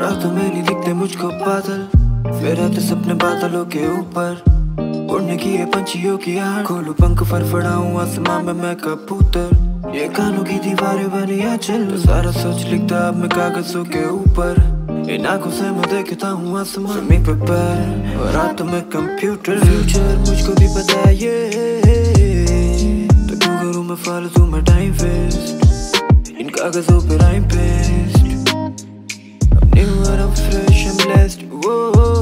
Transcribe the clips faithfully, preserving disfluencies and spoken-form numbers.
रातों में नहीं दिखते मुझको बादल, मेरा तो सपने बादलों के ऊपर उड़ने की है पंछियों की आड़। खोलू पंख फड़फड़ाऊं आसमान में मैं कबूतर, ये कानों की दीवारें बनी चल तो सारा सोच लिखता अब मैं कागजों के ऊपर। इन आँखों से मैं देखता हूँ आसमान में पेपर और रातों में कंप्यूटर। फ्यूचर मुझको भी पता है ये, तो क्यों करूँ मैं फालतू में टाइम वेस्ट इन कागजों पे rhyme paste. I'm fresh and blessed, whoa,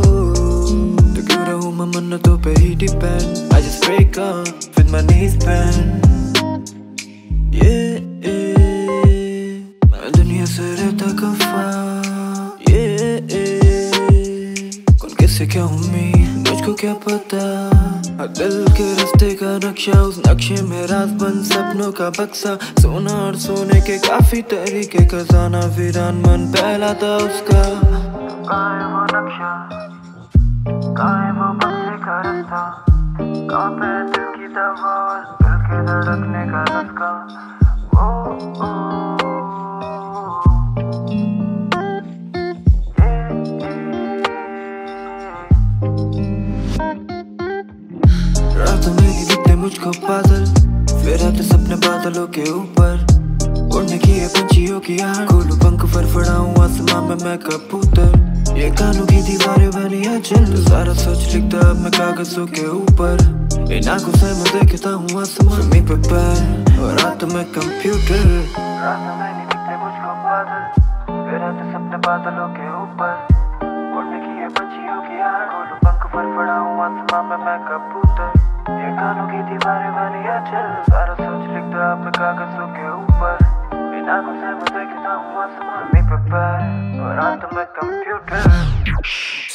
तो क्यों रहूँ मैं मन्नतों पे ही depend? I just break up with my knees bent, yeah, yeah। मैं दुनिया से रहता खफा, yeah, yeah। कौन किससे क्या उम्मीद मुझको क्या पता, दिल के रास्ते का नक्शा उस नक्शे में रात बन सपनों का बक्सा। सोना और सोने के काफी तरीके, खजाना वीरान मन पहला था उसका। काहे वो नक्शा, काहे वो बक्से का रास्ता, कहाँ पे दिल की दवा और दिल के धड़कने का रास्ता। ओ ओ रातों में ही दिखते मुझको बादल, मेरा तो सपने बादलों के ऊपर उड़ने की है पंछियों की आड़। खोलू पंख फड़फड़ाऊं आसमान में मैं कबूतर, ये कानों की दीवारें बनी चल तो सारा सोच लिखता अब मैं कागजों के ऊपर। इन आँखों से मैं देखता हूँ आसमान में पेपर और रातों में कंप्यूटर। रातों में नहीं दिखते मुझको बादल, मेरा तो सपने बादलों के ऊपर उड़ने की है पंछियों की आड़। खोलू पंख फड़फड़ाऊं आसमान में मैं कबूतर, ये कानों की दीवारें बनी चल सारा सोच लिखता अब मैं कागजों के ऊपर। इन आँखों से मैं देखता हूँ आसमान में पेपर और रातों में कंप्यूटर।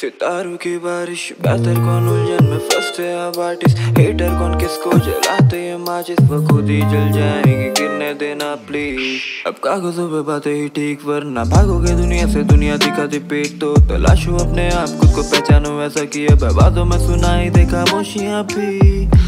सितारों की बारिश, बेहतर कौन उलझन में फंसते अब आर्टिस्ट। हेटर कौन किसको जलाते हैं माचिस, वो खुद ही जल जाएंगे गिरने देना प्लीज। अब कागजों पे बातें ही ठीक, वरना भागोगे दुनिया से दुनिया दिखाती पीठ। तो तलाशो अपने आप, खुद को पहचानो ऐसा किया बर्बादों में सुनाई दे खामोशियाँ भी।